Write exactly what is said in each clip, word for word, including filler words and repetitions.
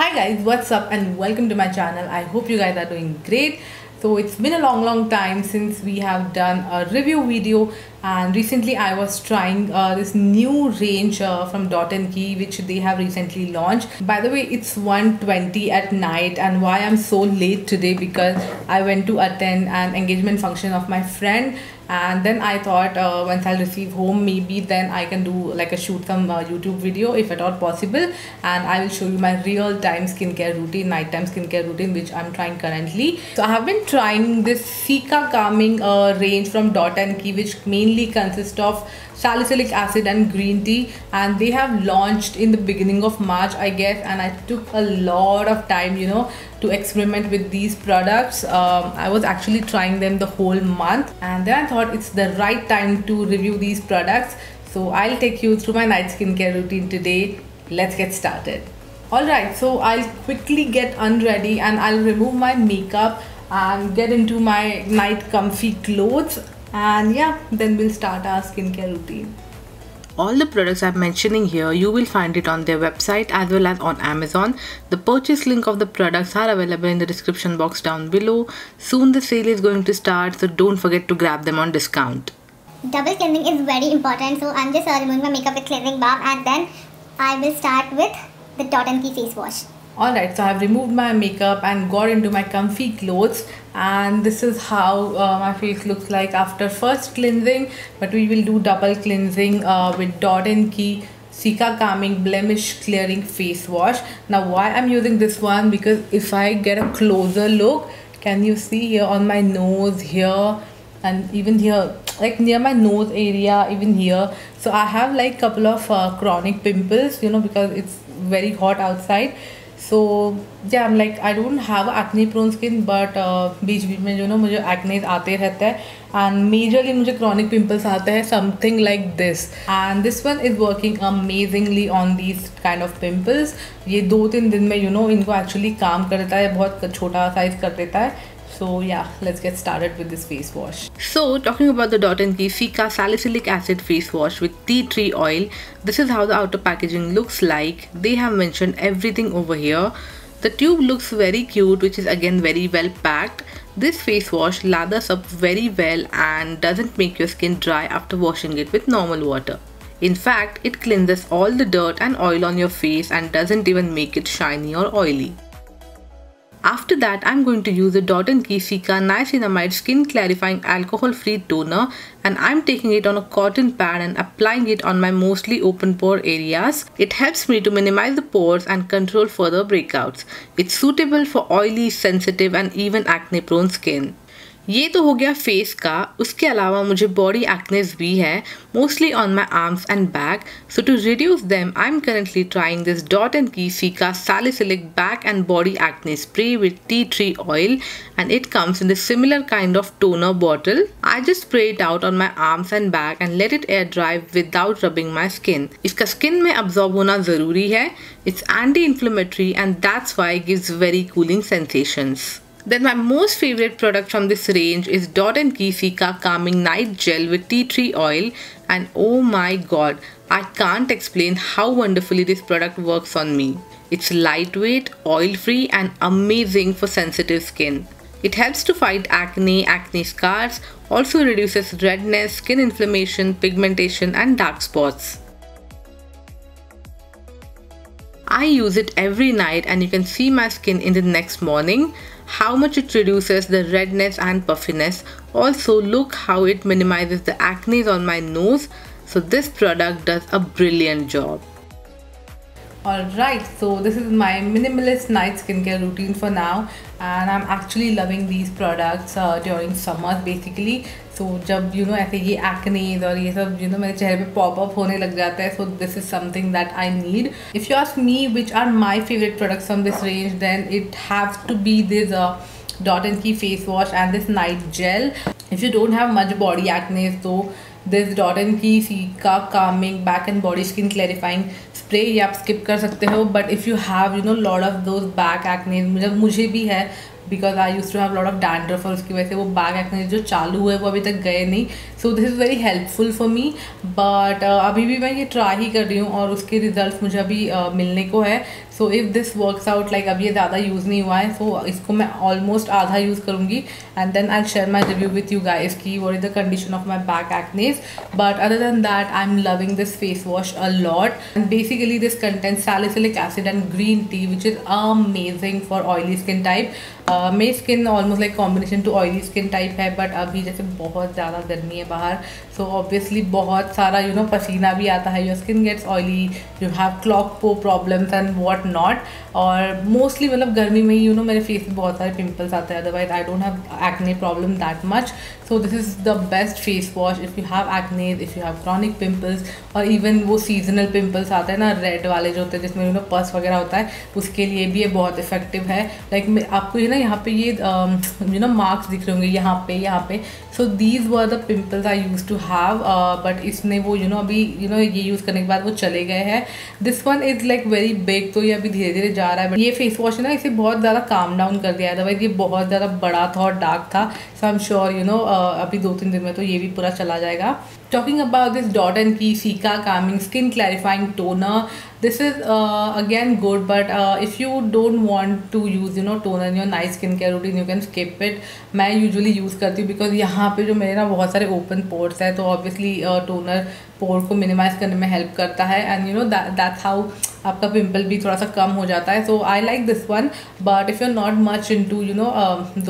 Hi guys, what's up and welcome to my channel. I hope you guys are doing great. So it's been a long long time since we have done a review video, and recently I was trying uh, this new range uh, from Dot and Key which they have recently launched. By the way, it's one twenty at night, and why I'm so late today because I went to attend an engagement function of my friend, and then I thought uh, once I'll receive home, maybe then I can do like a shoot some uh, YouTube video if at all possible, and I will show you my real time skincare routine, nighttime skincare routine which I'm trying currently. So I have been trying this C I C A calming uh, range from Dot and Key, which mainly consists of salicylic acid and green tea, and they have launched in the beginning of March I guess, and I took a lot of time, you know, to experiment with these products. um, I was actually trying them the whole month, and then I thought it's the right time to review these products. So I'll take you through my night skincare routine today. Let's get started. Alright, so I'll quickly get unready and I'll remove my makeup and get into my night comfy clothes, and yeah, then we'll start our skincare routine. All the products I'm mentioning here, you will find it on their website as well as on Amazon. The purchase link of the products are available in the description box down below. Soon the sale is going to start, so don't forget to grab them on discount. Double cleansing is very important, so I'm just removing my makeup with cleansing balm, and then I will start with the Dot and Key face wash. Alright, so I've removed my makeup and got into my comfy clothes, and this is how uh, my face looks like after first cleansing. But we will do double cleansing uh, with Dot and Key C I C A Calming Blemish Clearing Face Wash. Now why I'm using this one, because if I get a closer look, can you see here on my nose, here and even here, like near my nose area, even here. So I have like couple of uh, chronic pimples, you know, because it's very hot outside. So yeah, I'm like, I don't have acne prone skin, but uh, बीच बीच में जो ना मुझे acne आते रहता है, and majorly मुझे chronic pimples आते हैं, something like this, and this one is working amazingly on these kind of pimples. ये दो तीन दिन में you know इनको actually काम करता है, बहुत छोटा size कर देता है. So yeah, let's get started with this face wash. So talking about the Dot and Key C I C A Salicylic Acid Face Wash with Tea Tree Oil, this is how the outer packaging looks like. They have mentioned everything over here. The tube looks very cute, which is again very well packed. This face wash lathers up very well and doesn't make your skin dry after washing it with normal water. In fact, it cleanses all the dirt and oil on your face and doesn't even make it shiny or oily. After that, I'm going to use the Dot and Key C I C A Niacinamide Skin Clarifying Alcohol Free Toner, and I'm taking it on a cotton pad and applying it on my mostly open pore areas. It helps me to minimize the pores and control further breakouts. It's suitable for oily, sensitive and even acne prone skin. ये तो हो गया face का, उसके अलावा मुझे body acnes भी है, mostly on my arms and back. So to reduce them, I'm currently trying this Dot and Key C I C A Salicylic Back and Body Acne Spray with Tea Tree Oil, and it comes in a similar kind of toner bottle. I just spray it out on my arms and back and let it air dry without rubbing my skin. इसका skin में absorb होना ज़रूरी है. It's anti-inflammatory and that's why it gives very cooling sensations. Then my most favorite product from this range is Dot and Key C I C A Calming Night Gel with Tea Tree Oil, and oh my god, I can't explain how wonderfully this product works on me. It's lightweight, oil-free and amazing for sensitive skin. It helps to fight acne, acne scars, also reduces redness, skin inflammation, pigmentation and dark spots. I use it every night and you can see my skin in the next morning. How much it reduces the redness and puffiness. Also look how it minimizes the acne on my nose. So this product does a brilliant job. Alright, so this is my minimalist night skincare routine for now, and I'm actually loving these products uh, during summer basically. So जब you know ऐसे ये acne और ये सब you know मेरे चेहरे पे pop up होने लग जाता है, so this is something that I need. If you ask me which are my favorite products from this range, then it has to be this uh, Dot and Key face wash and this night gel. If you don't have much body acne, so this Dot and Key C I C A Calming Back and Body Skin Clarifying Spray ये आप skip कर सकते हो. But if you have you know lot of those back acne, मुझे मुझे भी है, because I used to have a lot of dandruff और उसकी वजह से वो बैक एक्ने जो चालू हुए वो अभी तक गए नहीं. So this is very helpful for me. But अभी भी मैं ये ट्राई ही कर रही हूँ और उसके रिजल्ट मुझे अभी uh, मिलने को है. So if this works out like अब ये ज़्यादा यूज़ नहीं हुआ है सो so इसको मैं ऑलमोस्ट आधा यूज़ करूँगी and then I share my review with you guys की what is the condition of my back एक्नेस. But other than that I am loving this face wash a lot and basically this contents salicylic acid and green tea, which is amazing for oily skin type. Uh, मेरी skin almost like combination to oily skin type है, but अभी जैसे बहुत ज़्यादा गर्मी है बाहर, so obviously बहुत सारा you know पसीना भी आता है. Your skin gets oily, you have clogged pore problems and what not. और mostly मतलब गर्मी में ही you know मेरे face पे बहुत सारे pimples आते हैं. Otherwise I don't have acne problem that much. So this is the best face wash if you have acne, if you have chronic pimples और even वो seasonal pimples आते हैं ना red वाले जो होते हैं जिसमें यू नो पस वगैरह होता है, उसके लिए भी ये बहुत इफेक्टिव है. लाइक like, आपको ये ना यहाँ पे ये यू नो मार्क्स दिख रहे होंगे यहाँ पे यहाँ पे. So these were the pimples I use to have, but इसने वो यू you नो know, अभी यू you नो know, ये यूज़ करने के बाद वो चले गए हैं. This one is like very big, तो ये अभी धीरे धीरे जा रहा है. बट ये फेस वॉश है ना, इसे बहुत ज़्यादा काम डाउन कर दिया है. अदरवाइज ये बहुत ज़्यादा बड़ा था और डार्क था. So I am sure you know अभी दो तीन दिन में तो ये भी पूरा चला जाएगा. Talking about this Dot and Key C I C A calming skin clarifying toner, this is uh, again good, but uh, if you don't want to use you know toner in your night skincare routine, you can skip it. मैं usually use करती हूँ because यहाँ पे जो मेरे ना बहुत सारे open pores हैं, तो obviously uh, toner पोर को मिनिमाइज़ करने में हेल्प करता है and you know that's how आपका पिंपल भी थोड़ा सा कम हो जाता है. So I like this one, but if you are not much in to you know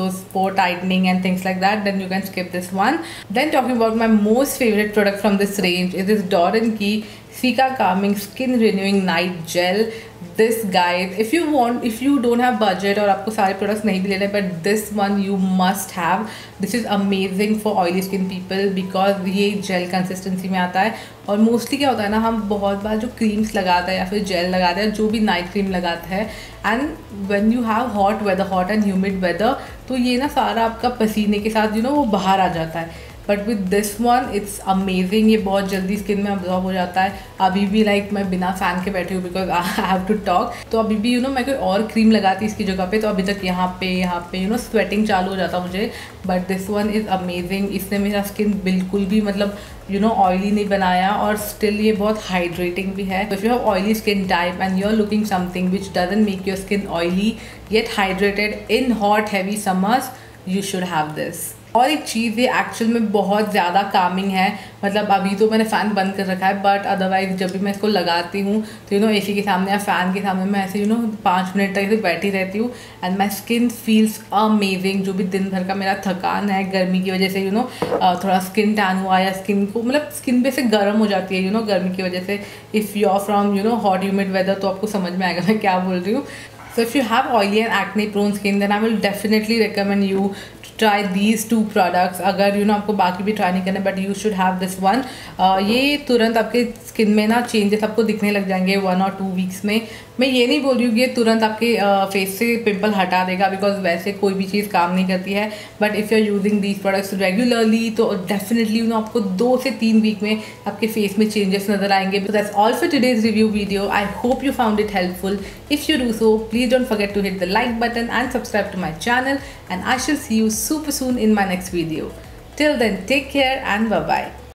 those pore tightening and things like that, then you can skip this one. Then talking about my most favourite product from this range is this Dot and Key C I C A calming skin renewing night gel. This guys, if you want, if you don't have budget और आपको सारे products नहीं भी लेने, but this one you must have. This is amazing for oily skin people because ये gel consistency में आता है. और mostly क्या होता है ना, हम बहुत बार जो creams लगाते हैं या फिर gel लगाते हैं, जो भी night cream लगाते हैं, and when you have hot weather, hot and humid weather, तो ये ना सारा आपका पसीने के साथ you know वो बाहर आ जाता है. But with this one it's amazing, ये बहुत जल्दी स्किन में अब्जॉर्ब हो जाता है. अभी भी लाइक like, मैं बिना फ़ैन के बैठी हूँ because I have to talk. तो अभी भी यू you नो know, मैं कोई और क्रीम लगाती इसकी जगह पे, तो अभी तक यहाँ पे यहाँ पे you you know know, sweating चालू हो जाता मुझे. But this one is amazing, इसने मेरा स्किन बिल्कुल भी मतलब यू नो ऑयली नहीं बनाया और स्टिल ये बहुत हाइड्रेटिंग भी है. If you have oily skin type and you are looking something which doesn't make your skin oily yet hydrated in hot heavy summers, you should have this. और एक चीज़ ये एक्चुअल में बहुत ज़्यादा कामिंग है. मतलब अभी तो मैंने फ़ैन बंद कर रखा है, बट अदरवाइज जब भी मैं इसको लगाती हूँ तो यू नो एसी के सामने या फ़ैन के सामने मैं ऐसे यू नो पाँच मिनट तक ऐसे बैठी रहती हूँ and my skin feels amazing. जो भी दिन भर का मेरा थकान है गर्मी की वजह से, यू नो थोड़ा स्किन टैन हुआ या स्किन को मतलब स्किन पे से गर्म हो जाती है यू नो गर्मी की वजह से. If you are from you know hot humid weather, तो आपको समझ में आएगा मैं क्या बोल रही हूँ. So if you have oily and acne prone skin, then I will definitely recommend you to try these two products. अगर you know आपको बाकी भी try नहीं करने, but you should have this one. uh, ये तुरंत आपके skin में ना changes आपको दिखने लग जाएंगे one or two weeks में. मैं ये नहीं बोल रही हूँ कि ये तुरंत आपके uh, face से pimple हटा देगा, because वैसे कोई भी चीज़ काम नहीं करती है. But if you are using these products regularly, तो definitely you know आपको दो से तीन week में आपके face में changes नजर आएंगे. So that's all for today's review video. I hope you found it helpful. If you do so, please Please don't forget to hit the like button and subscribe to my channel, and I shall see you super soon in my next video. Till then, take care and bye bye.